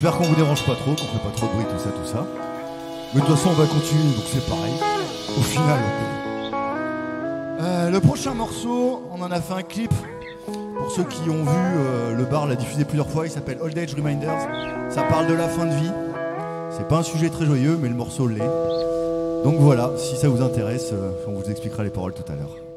J'espère qu'on vous dérange pas trop, qu'on fait pas trop de bruit, tout ça. Mais de toute façon, on va continuer, donc c'est pareil. Au final, le prochain morceau, on en a fait un clip. Pour ceux qui ont vu, le bar l'a diffusé plusieurs fois, il s'appelle Old Age Reminders. Ça parle de la fin de vie. C'est pas un sujet très joyeux, mais le morceau l'est. Donc voilà, si ça vous intéresse, on vous expliquera les paroles tout à l'heure.